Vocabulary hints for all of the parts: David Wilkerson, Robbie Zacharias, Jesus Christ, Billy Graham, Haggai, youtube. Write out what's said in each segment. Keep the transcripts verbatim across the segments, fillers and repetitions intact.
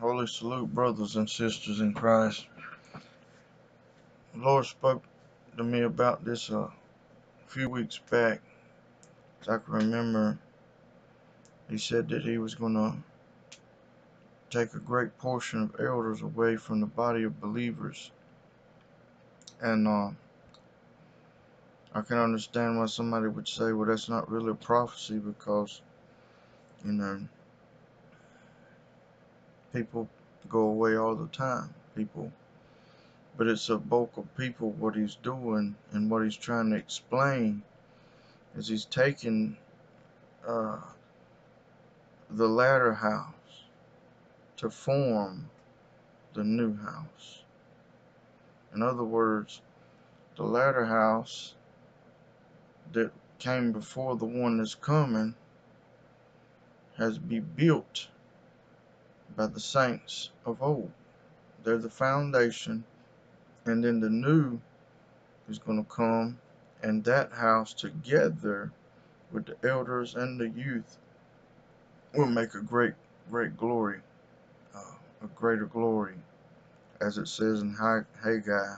Holy salute, brothers and sisters in Christ. The Lord spoke to me about this a few weeks back. As I can remember, he said that he was going to take a great portion of elders away from the body of believers. And uh, I can understand why somebody would say, well, that's not really a prophecy, because, you know, people go away all the time, people. But it's a bulk of people, what he's doing and what he's trying to explain is he's taking uh, the latter house to form the new house. In other words, the latter house that came before the one that's coming has to be built by the saints of old. They're the foundation, and then the new is going to come, and that house together with the elders and the youth will make a great, great glory, uh, a greater glory, as it says in Haggai,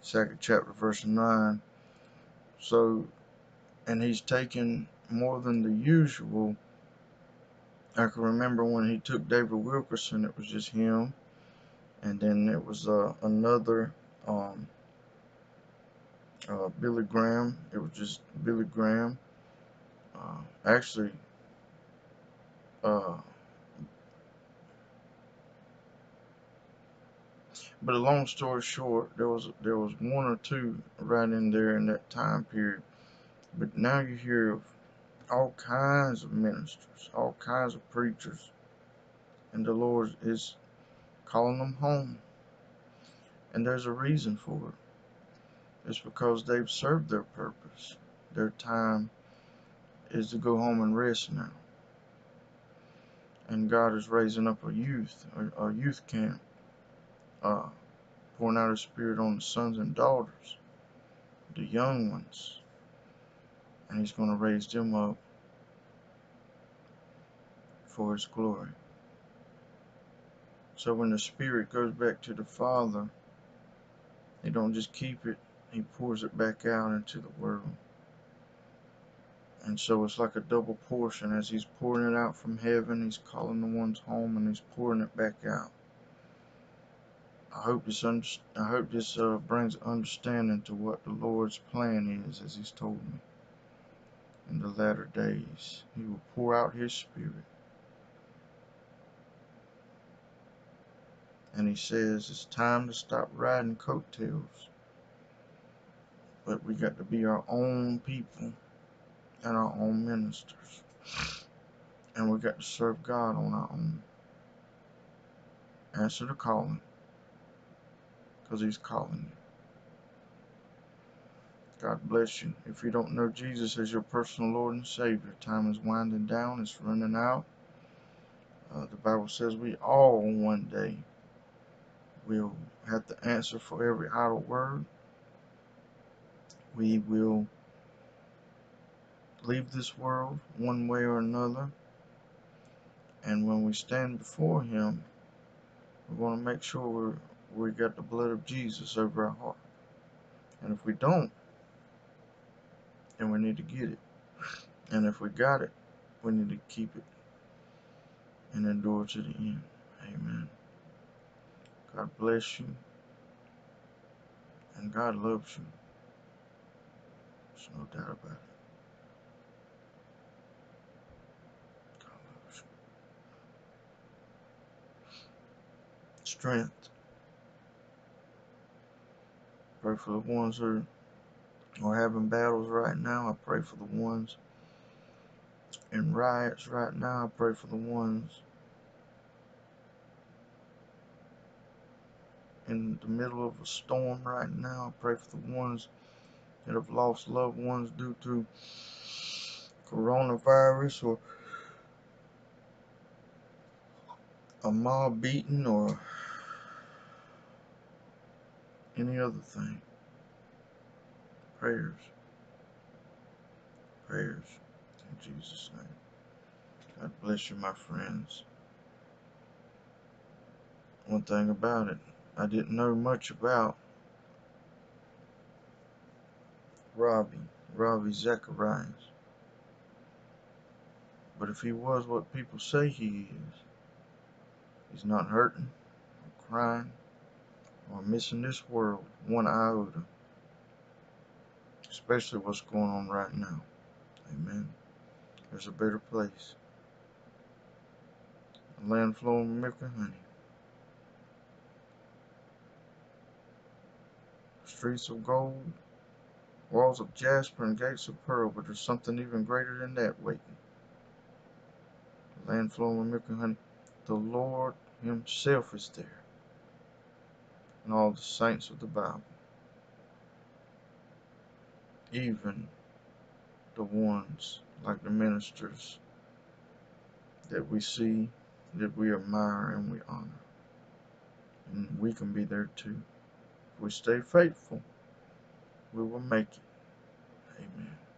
second chapter, verse nine. So, and he's taken more than the usual. I can remember when he took David Wilkerson, it was just him, and then it was uh, another um, uh, Billy Graham. It was just Billy Graham. Uh, actually, uh, but a long story short, there was there was one or two right in there in that time period. But now you hear of all kinds of ministers, all kinds of preachers, and the Lord is calling them home, and there's a reason for it. It's because they've served their purpose. Their time is to go home and rest now, and God is raising up a youth, a, a youth camp, uh, pouring out His Spirit on the sons and daughters, the young ones. And he's going to raise them up for his glory. So when the Spirit goes back to the Father, he don't just keep it, he pours it back out into the world. And so it's like a double portion. As he's pouring it out from heaven, he's calling the ones home, and he's pouring it back out. I hope this, under I hope this uh, brings understanding to what the Lord's plan is, as he's told me. In the latter days, he will pour out his Spirit. And he says it's time to stop riding coattails. But we got to be our own people and our own ministers. And we got to serve God on our own. Answer the calling, because he's calling you. God bless you. If you don't know Jesus as your personal Lord and Savior, time is winding down, it's running out. Uh, the Bible says we all one day will have to answer for every idle word. We will leave this world one way or another. And when we stand before Him, we want to make sure we're, we got the blood of Jesus over our heart. And if we don't, and we need to get it. And if we got it, we need to keep it and endure to the end. Amen. God bless you. And God loves you. There's no doubt about it. God loves you. Strength. Pray for the ones who are Or having battles right now. I pray for the ones in riots right now. I pray for the ones in the middle of a storm right now. I pray for the ones that have lost loved ones due to coronavirus, or a mob beating, or any other thing. Prayers, prayers in Jesus' name. God bless you, my friends. one thing about it. I didn't know much about Robbie, Robbie Zacharias. But if he was what people say he is, he's not hurting, or crying, or missing this world one iota. Especially what's going on right now. Amen. There's a better place. A land flowing with milk and honey. Streets of gold, walls of jasper, and gates of pearl, but there's something even greater than that waiting. A land flowing with milk and honey. The Lord Himself is there. And all the saints of the Bible. Even the ones like the ministers that we see, that we admire and we honor, and we can be there too. If we stay faithful, we will make it. Amen.